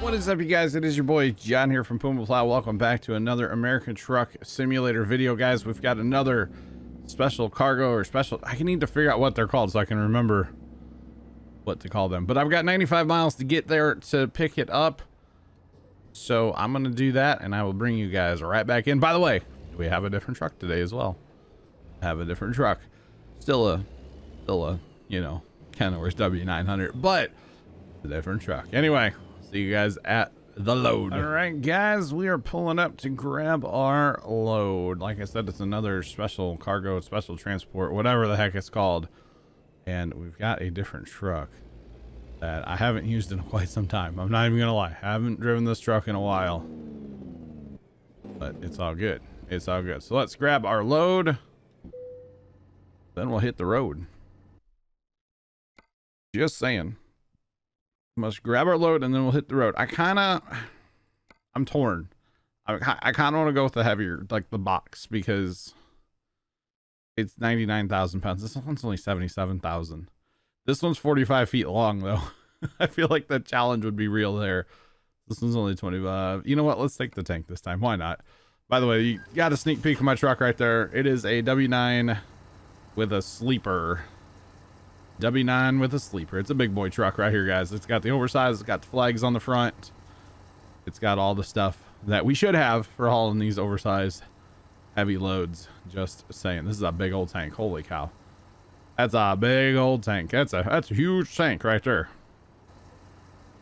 What is up, you guys? It is your boy John here from Puma Plow. Welcome back to another American Truck Simulator video, guys. We've got another special cargo or special. I need to figure out what they're called so I can remember what to call them. But I've got 95 miles to get there to pick it up. So I'm going to do that and I will bring you guys right back in. By the way, we have a different truck today as well. Have a different truck. Still a, you know, Kenworth W900, but a different truck. Anyway, see you guys at the load. All right, guys, we are pulling up to grab our load. Like I said, it's another special cargo, special transport, whatever the heck it's called. And we've got a different truck that I haven't used in quite some time. I'm not even going to lie. I haven't driven this truck in a while, but it's all good. It's all good. So let's grab our load. Then we'll hit the road. Just saying. Must grab our load and then we'll hit the road. I'm torn. I kind of want to go with the heavier, like the box, because it's 99,000 pounds. This one's only 77,000. This one's 45 feet long though. I feel like the challenge would be real there. This one's only 25. You know what? Let's take the tank this time. Why not? By the way, you got a sneak peek of my truck right there. It is a W9 with a sleeper. W9 with a sleeper. It's a big boy truck right here, guys. It's got the oversized, it's got the flags on the front. It's got all the stuff that we should have for hauling these oversized heavy loads. Just saying. This is a big old tank. Holy cow. That's a big old tank. That's a huge tank right there.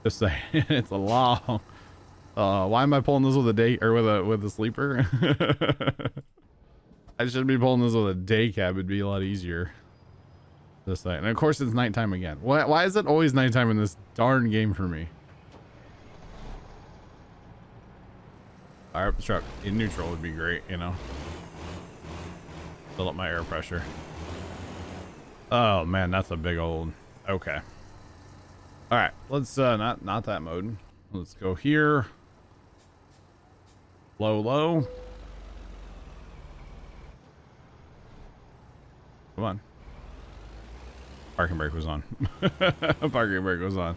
Just saying. It's a long. Why am I pulling this with a day or with a sleeper? I should be pulling this with a day cab. It'd be a lot easier. This night, and of course it's nighttime again. Why is it always nighttime in this darn game for me? Fire up the truck in neutral would be great, you know. Fill up my air pressure. Oh man, that's a big old. Okay. All right, let's not that mode. Let's go here. Low. Come on. Parking brake was on. Parking brake was on.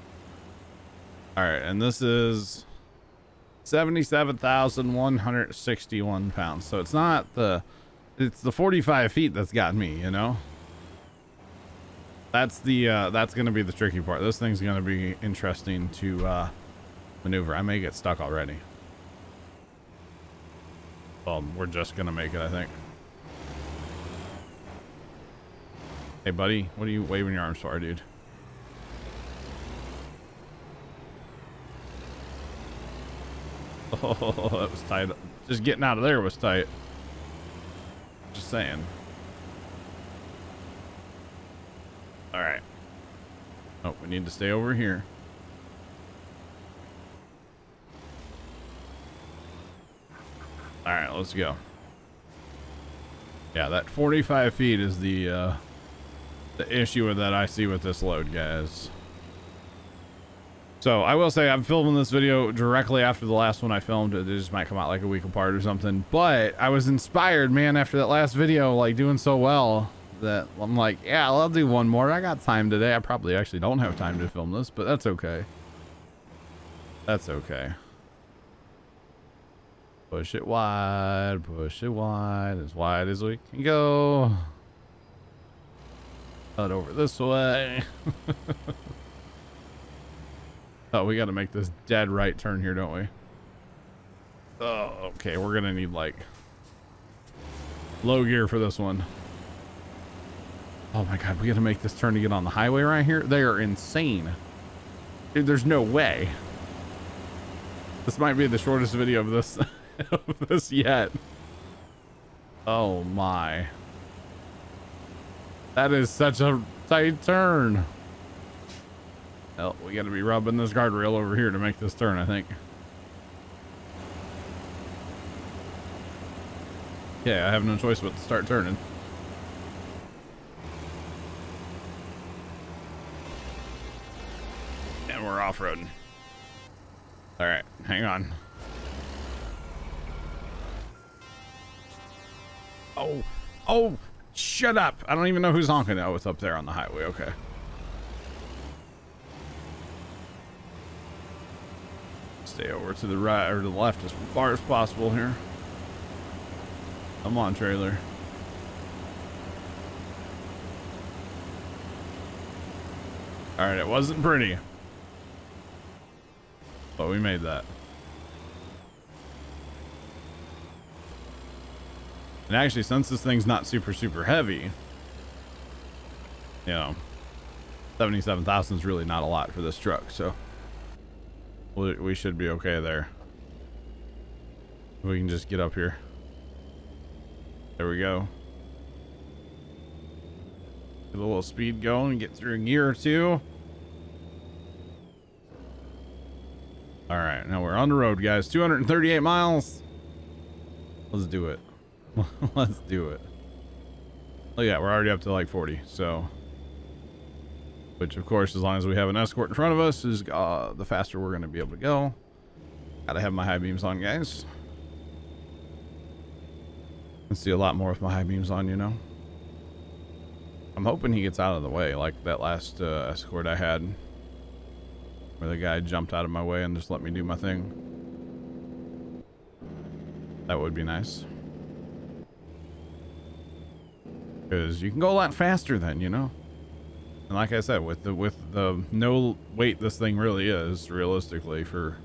All right, and this is 77,161 pounds. So it's not the, it's the 45 feet that's got me, you know? That's the, that's going to be the tricky part. This thing's going to be interesting to maneuver. I may get stuck already. Well, we're just going to make it, I think. Hey buddy, what are you waving your arms for, dude? Oh, that was tight. Just getting out of there was tight. Just saying. All right. Oh, we need to stay over here. All right, let's go. Yeah, that 45 feet is the issue that I see with this load, guys. So I will say I'm filming this video directly after the last one I filmed. It just might come out like a week apart or something, but I was inspired, man, after that last video, like doing so well that I'm like, yeah, I'll do one more. I got time today. I probably actually don't have time to film this, but that's okay. That's okay. Push it wide as we can go. Out over this way. Oh, we got to make this dead right turn here, don't we? Oh, okay. We're going to need like low gear for this one. Oh my God. We got to make this turn to get on the highway right here. They are insane. Dude, there's no way. This might be the shortest video of this, of this yet. Oh my. That is such a tight turn. Oh, we got to be rubbing this guardrail over here to make this turn, I think. Yeah, I have no choice but to start turning. And we're off-roading. All right, hang on. Oh. Shut up. I don't even know who's honking. Oh, it's up there on the highway. Okay. Stay over to the right or the left as far as possible here. Come on, trailer. All right, it wasn't pretty, but we made that. And actually, since this thing's not super heavy, you know, 77,000 is really not a lot for this truck, so we should be okay there. We can just get up here. There we go. Get a little speed going, get through a gear or two. All right, now we're on the road, guys. 238 miles. Let's do it. Let's do it. Look at that, we're already up to like 40, so. Which of course, as long as we have an escort in front of us, is the faster we're gonna be able to go. Gotta have my high beams on, guys. I can see a lot more with my high beams on, you know. I'm hoping he gets out of the way, like that last escort I had, where the guy jumped out of my way and just let me do my thing. That would be nice. Because you can go a lot faster then, you know. And like I said, with the no weight this thing really is, realistically, for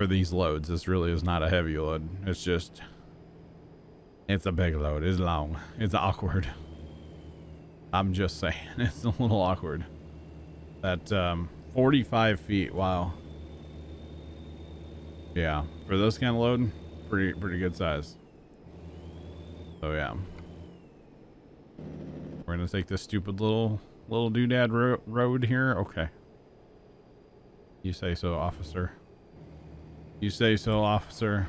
these loads, this really is not a heavy load. It's just, it's a big load. It's long. It's awkward. I'm just saying, it's a little awkward. That 45 feet. Wow. Yeah, for this kind of load, pretty good size. So yeah. We're gonna take this stupid little doodad road here. Okay. You say so, officer. You say so, officer.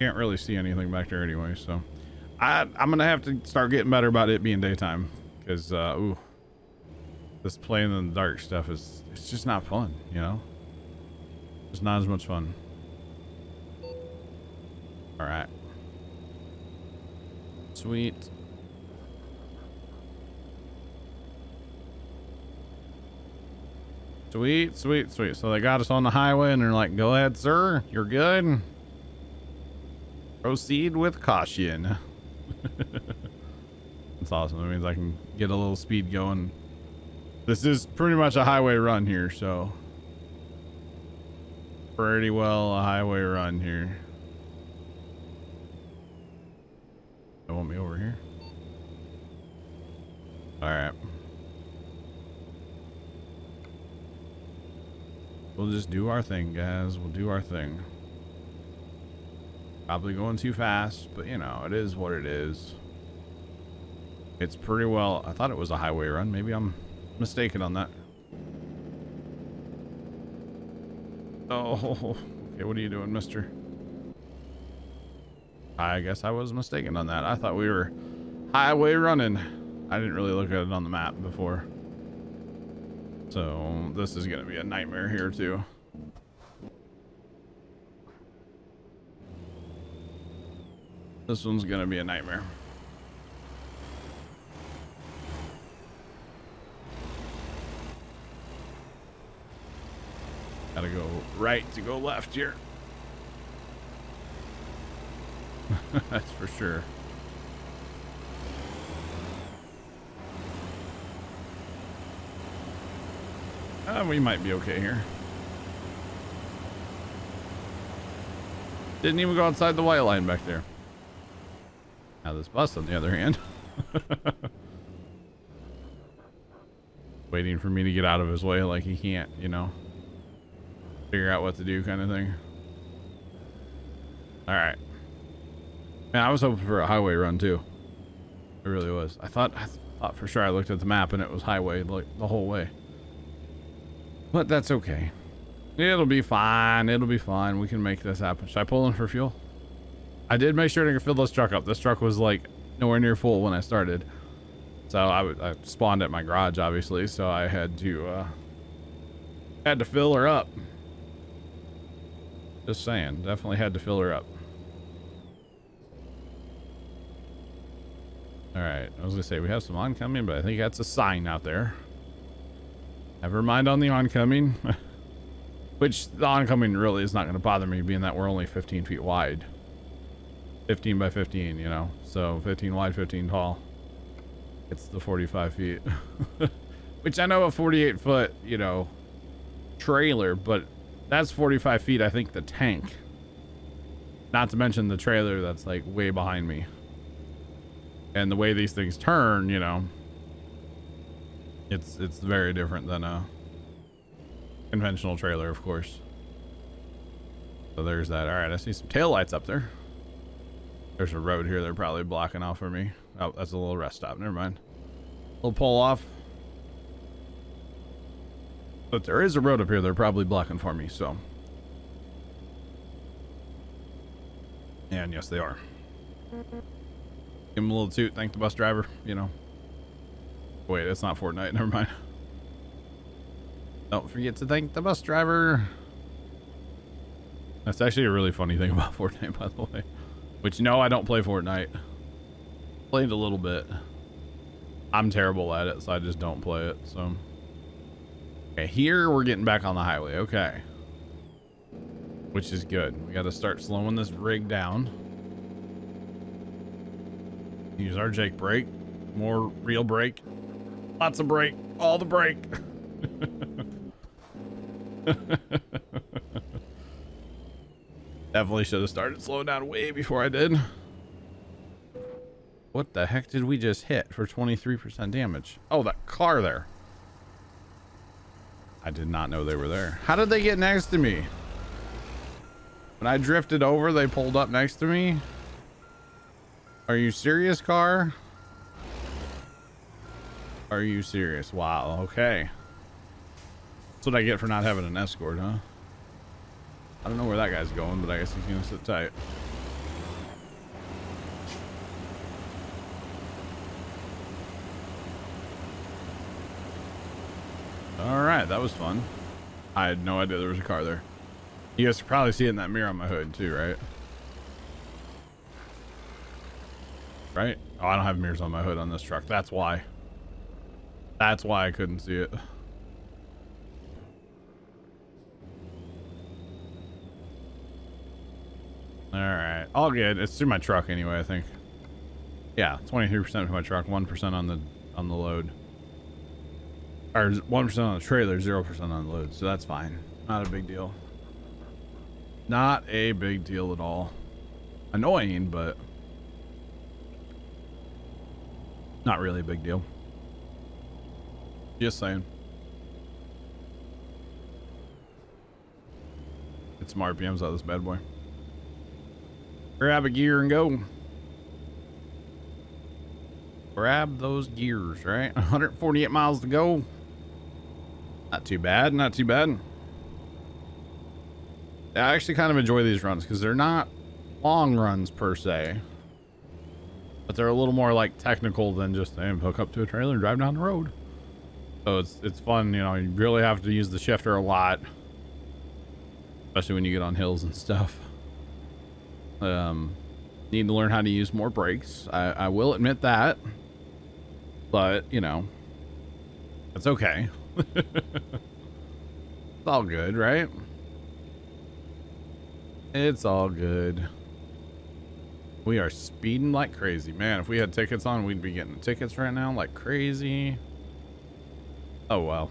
Can't really see anything back there anyway, so I'm gonna have to start getting better about it being daytime, because ooh, this playing in the dark stuff is, it's just not fun, you know. It's not as much fun. All right. Sweet. Sweet. So they got us on the highway and they're like, go ahead, sir. You're good. Proceed with caution. That's awesome. That means I can get a little speed going. This is pretty much a highway run here, so. Pretty well a highway run here. They want me over here. All right. We'll just do our thing, guys. We'll do our thing. Probably going too fast, but you know, it is what it is. It's pretty well, I thought it was a highway run. Maybe I'm mistaken on that. Oh, okay. What are you doing, mister? I guess I was mistaken on that. I thought we were highway running. I didn't really look at it on the map before. So this is going to be a nightmare here too. This one's going to be a nightmare. Gotta go right to go left here. That's for sure. We might be okay here. Didn't even go outside the white line back there. Now this bus, on the other hand, waiting for me to get out of his way, like he can't, you know, figure out what to do kind of thing. All right. Man, I was hoping for a highway run too. It really was. I thought for sure I looked at the map and it was highway like the whole way. But that's okay. It'll be fine. It'll be fine. We can make this happen. Should I pull in for fuel? I did make sure to fill this truck up. This truck was like nowhere near full when I started. So I spawned at my garage, obviously. So I had to fill her up. Just saying, definitely had to fill her up. All right. I was gonna say we have some oncoming, but I think that's a sign out there. Never mind on the oncoming. Which the oncoming really is not going to bother me, being that we're only 15 feet wide. 15 by 15, you know, so 15 wide, 15 tall. It's the 45 feet, which I know a 48 foot, you know, trailer, but that's 45 feet. I think the tank, not to mention the trailer that's like way behind me, and the way these things turn, you know, it's very different than a conventional trailer, of course. So there's that. All right, I see some taillights up there. There's a road here they're probably blocking off for me. Oh, that's a little rest stop. Never mind. Little pull off. But there is a road up here they're probably blocking for me, so. And yes, they are. Give him a little toot. Thank the bus driver, you know. Wait, that's not Fortnite. Never mind. Don't forget to thank the bus driver. That's actually a really funny thing about Fortnite, by the way. Which, no, I don't play Fortnite. Played a little bit. I'm terrible at it, so I just don't play it. So, okay, here we're getting back on the highway. Okay, which is good. We got to start slowing this rig down. Use our Jake brake, more real brake, lots of brake, all the brake. Definitely should have started slowing down way before I did. What the heck did we just hit for 23% damage? Oh, that car there. I did not know they were there. How did they get next to me? When I drifted over, they pulled up next to me. Are you serious, car? Are you serious? Wow, okay. That's what I get for not having an escort, huh? I don't know where that guy's going, but I guess he's gonna sit tight. All right, that was fun. I had no idea there was a car there. You guys can probably see it in that mirror on my hood too, right? Right? Oh, I don't have mirrors on my hood on this truck. That's why. That's why I couldn't see it. All right, all good. It's through my truck anyway, I think. Yeah, 23% for my truck, 1% on the load, or 1% on the trailer, 0% on the load. So that's fine. Not a big deal. Not a big deal at all. Annoying, but not really a big deal. Just saying. Get some RPMs out of this bad boy. Grab a gear and go. Grab those gears, right? 148 miles to go. Not too bad, not too bad. I actually kind of enjoy these runs because they're not long runs per se, but they're a little more like technical than just hook up to a trailer and drive down the road. So it's fun, you know. You really have to use the shifter a lot, especially when you get on hills and stuff. Need to learn how to use more brakes. I will admit that, but you know, that's okay. It's all good, right? It's all good. We are speeding like crazy, man. If we had tickets on, we'd be getting tickets right now like crazy. Oh well.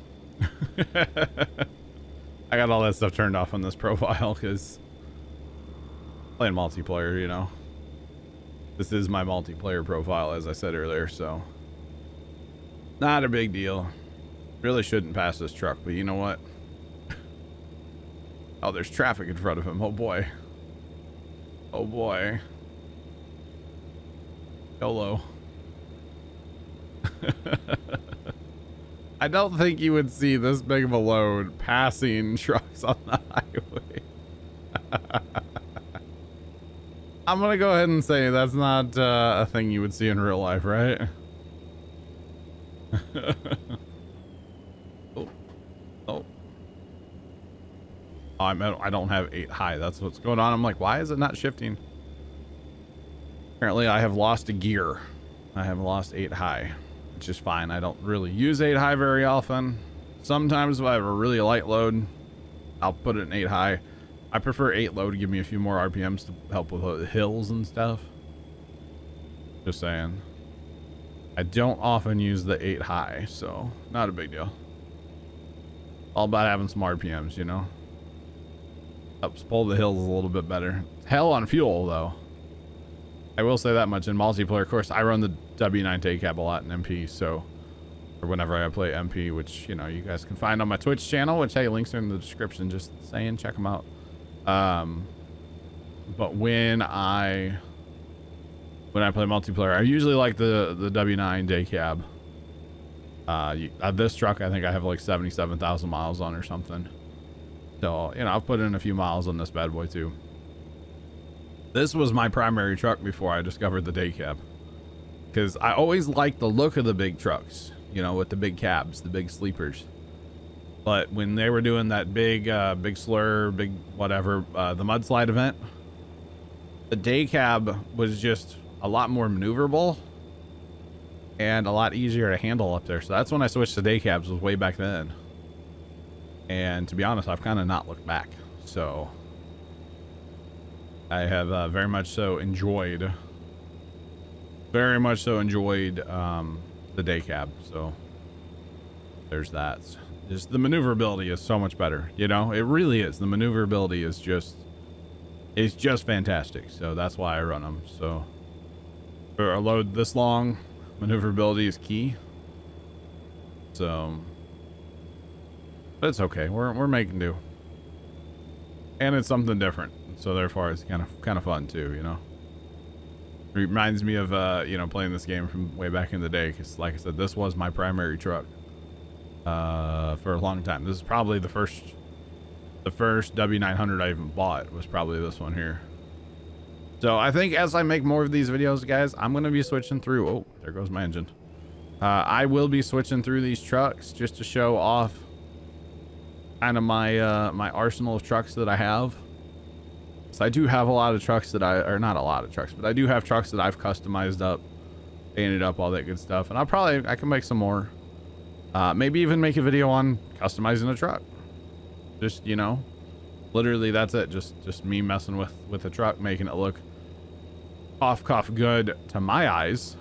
I got all that stuff turned off on this profile because playing multiplayer, you know. This is my multiplayer profile, as I said earlier, so not a big deal. Really shouldn't pass this truck, but you know what? Oh, there's traffic in front of him. Oh boy. Oh boy. YOLO. I don't think you would see this big of a load passing trucks on the highway. I'm gonna go ahead and say that's not a thing you would see in real life, right? Oh. Oh. I don't have 8 high. That's what's going on. I'm like, why is it not shifting? Apparently I have lost a gear. I have lost 8 high, which is fine. I don't really use 8 high very often. Sometimes if I have a really light load, I'll put it in 8 high. I prefer 8 low to give me a few more RPMs to help with hills and stuff. Just saying. I don't often use the 8 high, so not a big deal. All about having some RPMs, you know. Helps pull the hills a little bit better. Hell on fuel, though. I will say that much. In multiplayer, of course, I run the W9 cab a lot in MP, so... Or whenever I play MP, which, you know, you guys can find on my Twitch channel, which, hey, links are in the description, just saying, check them out. But when I play multiplayer, I usually like the W9 day cab. This truck, I think I have like 77,000 miles on or something. So, you know, I've put in a few miles on this bad boy too. This was my primary truck before I discovered the day cab, because I always liked the look of the big trucks, you know, with the big cabs, the big sleepers. But when they were doing that big, big slur, big whatever, the mudslide event, the day cab was just a lot more maneuverable and a lot easier to handle up there. So that's when I switched to day cabs, was way back then. And to be honest, I've kind of not looked back. So I have very much so enjoyed, the day cab. So there's that. Just the maneuverability is so much better, you know. It really is. The maneuverability is just, it's just fantastic. So that's why I run them. So for a load this long, maneuverability is key. So, but it's okay. We're making do, and it's something different. So therefore, it's kind of fun too, you know. It reminds me of you know, playing this game from way back in the day, because like I said, this was my primary truck. For a long time. This is probably the first W900 I even bought was probably this one here. So I think as I make more of these videos, guys, I'm going to be switching through. Oh, there goes my engine. I will be switching through these trucks just to show off kind of my, my arsenal of trucks that I have. So I do have a lot of trucks that I do have trucks that I've customized up, painted up, all that good stuff. And I can make some more. Maybe even make a video on customizing a truck. Just, you know, literally that's it. Just me messing with a truck, making it look cough good to my eyes.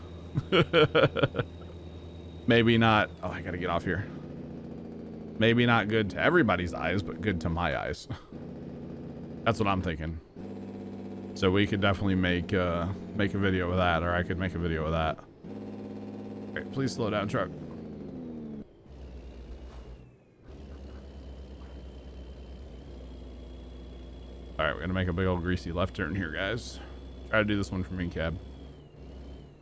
Maybe not. Oh, I gotta get off here. Maybe not good to everybody's eyes, but good to my eyes. That's what I'm thinking. So we could definitely make a video of that, or I could make a video of that. All right, please slow down, truck. All right, we're gonna make a big old greasy left turn here, guys. Try to do this one from in cab.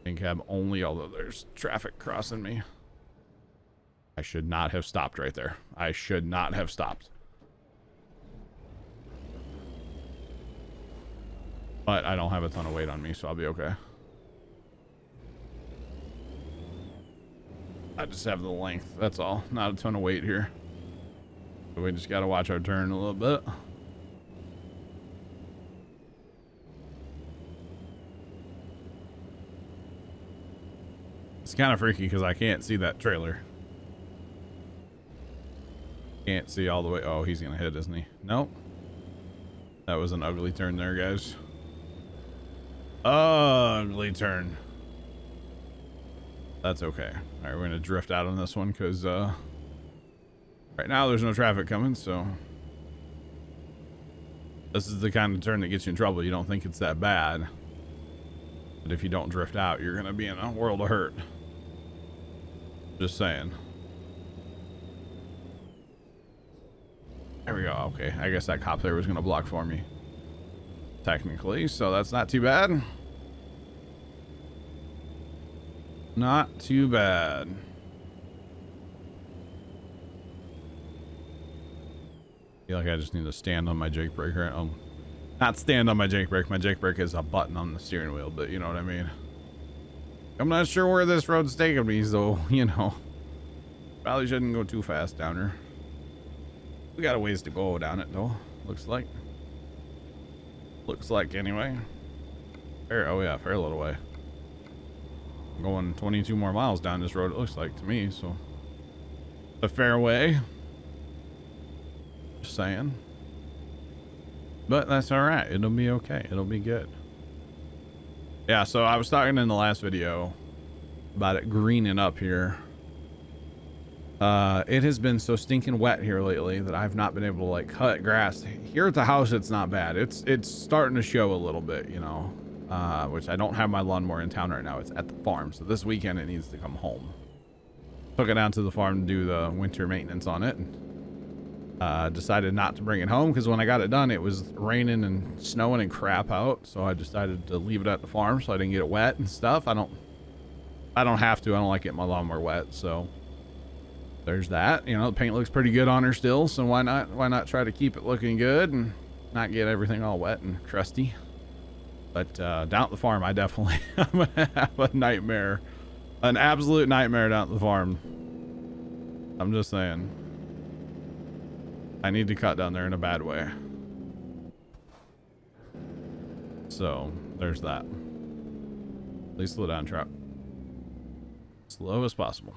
In cab only, although there's traffic crossing me. I should not have stopped right there. I should not have stopped. But I don't have a ton of weight on me, so I'll be okay. I just have the length, that's all. Not a ton of weight here. So we just gotta watch our turn a little bit. It's kind of freaky because I can't see that trailer. Can't see all the way. Oh, he's going to hit, isn't he? Nope. That was an ugly turn there, guys. Ugly turn. That's okay. All right, we're going to drift out on this one because right now there's no traffic coming, so. This is the kind of turn that gets you in trouble. You don't think it's that bad. But if you don't drift out, you're going to be in a world of hurt. Just saying. There we go. Okay, I guess that cop there was going to block for me technically, so that's not too bad. Not too bad. I feel like I just need to stand on my jake brake right. Not stand on my jake brake. My jake brake is a button on the steering wheel, but you know what I mean. I'm not sure where this road's taking me, so you know, probably shouldn't go too fast down here. We got a ways to go down it though, looks like anyway. Fair, oh yeah, fair little way. I'm going 22 more miles down this road, it looks like to me, so the fair way. Just saying. But that's all right. It'll be okay. It'll be good. Yeah, so I was talking in the last video about it greening up here. It has been so stinking wet here lately that I've not been able to like cut grass. Here at the house, it's not bad. It's starting to show a little bit, you know, which I don't have my lawnmower in town right now. It's at the farm. So this weekend it needs to come home. Took it down to the farm to do the winter maintenance on it. Decided not to bring it home because when I got it done, it was raining and snowing and crap out. So I decided to leave it at the farm so I didn't get it wet and stuff. I don't have to. I don't like getting my lawnmower wet. So there's that. You know, the paint looks pretty good on her still. So why not try to keep it looking good and not get everything all wet and crusty. But down at the farm, I definitely I'm gonna have a nightmare. An absolute nightmare down at the farm. I'm just saying. I need to cut down there in a bad way. So, there's that. Please slow down, truck. Slow as possible.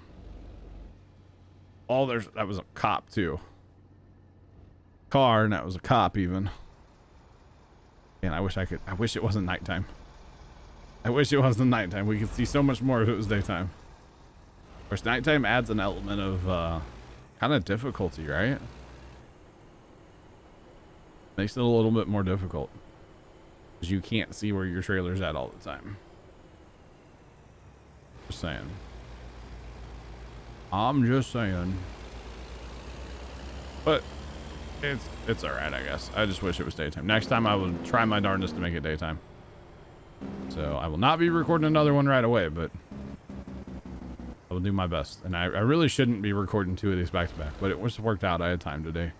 Oh, that was a cop, too. Car, and that was a cop, even. And I wish it wasn't nighttime. I wish it wasn't nighttime. We could see so much more if it was daytime. Of course, nighttime adds an element of kind of difficulty, right? Makes it a little bit more difficult because you can't see where your trailer's at all the time. Just saying. I'm just saying. But it's all right, I guess. I just wish it was daytime. Next time I will try my darndest to make it daytime. So I will not be recording another one right away, but I will do my best. And I really shouldn't be recording two of these back to back, but it was worked out. I had time today.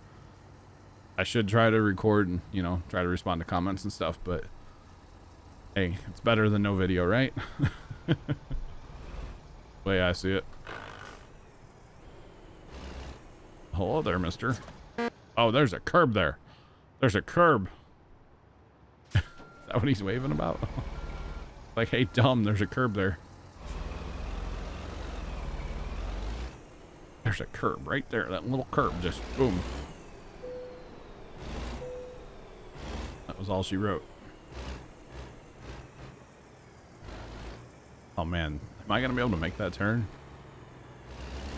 I should try to record and, you know, try to respond to comments and stuff, but hey, it's better than no video, right? The way I see it. Hello there, mister. Oh, there's a curb there. There's a curb. Is that what he's waving about? Like, hey, dumb, there's a curb there. There's a curb right there. That little curb just boom. That was all she wrote. Oh man, am I gonna be able to make that turn?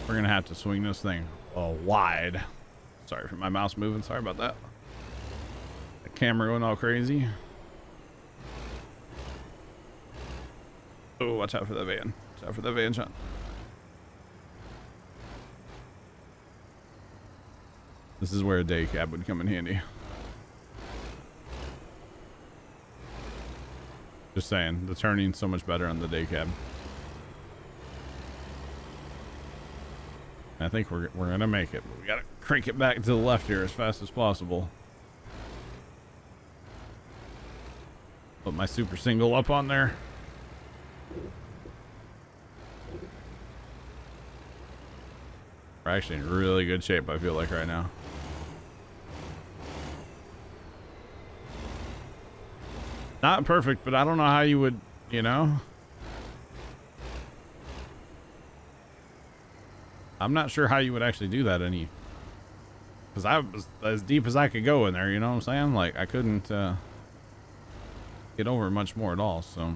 We're gonna have to swing this thing wide. Sorry for my mouse moving. Sorry about that. The camera went all crazy. Oh, watch out for that van. Watch out for that van, Sean. This is where a day cab would come in handy. Just saying, the turning's so much better on the day cab. I think we're gonna make it, but we gotta crank it back to the left here as fast as possible. Put my super single up on there. We're actually in really good shape, I feel like, right now. Not perfect, but I don't know how you would, you know. I'm not sure how you would actually do that any. Because I was as deep as I could go in there, you know what I'm saying? Like, I couldn't get over much more at all, so.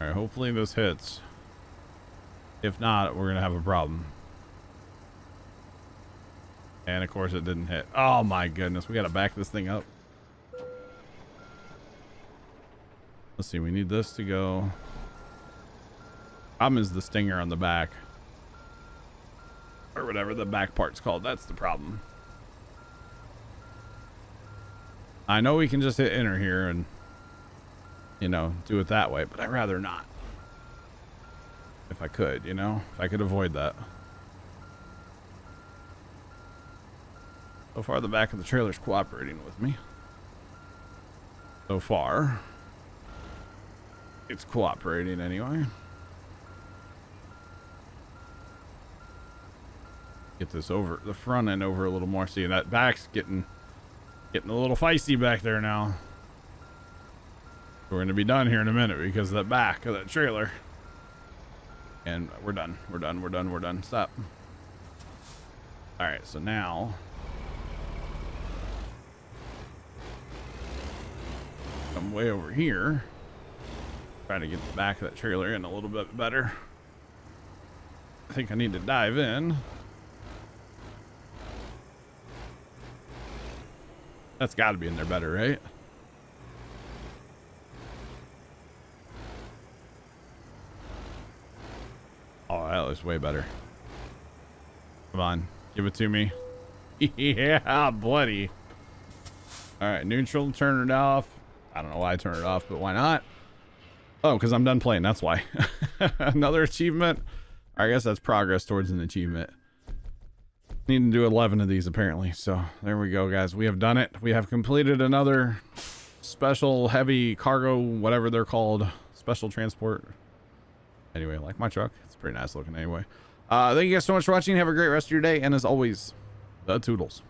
Alright, hopefully this hits. If not, we're going to have a problem. And, of course, it didn't hit. Oh, my goodness. We got to back this thing up. Let's see, we need this to go. Problem is the stinger on the back. Or whatever the back part's called. That's the problem. I know we can just hit enter here and, you know, do it that way, but I'd rather not. If I could, you know? If I could avoid that. So far, the back of the trailer's cooperating with me. So far. It's cooperating anyway. Get this over the front end over a little more. See, that back's getting a little feisty back there now. We're gonna be done here in a minute because of the back of that trailer. And we're done. We're done. We're done. We're done. Stop. All right. So now Come way over here. Try to get the back of that trailer in a little bit better. I think I need to dive in. That's got to be in there better, right? Oh, that looks way better. Come on, give it to me. Yeah, bloody. All right, neutral, turn it off. I don't know why I turned it off, but why not? Oh, because I'm done playing, that's why. Another achievement. I guess that's progress towards an achievement. Need to do 11 of these apparently. So there we go, guys. We have done it. We have completed another special heavy cargo, whatever they're called, special transport. Anyway, like my truck, it's pretty nice looking anyway. Thank you guys so much for watching. Have a great rest of your day. And as always, the toodles.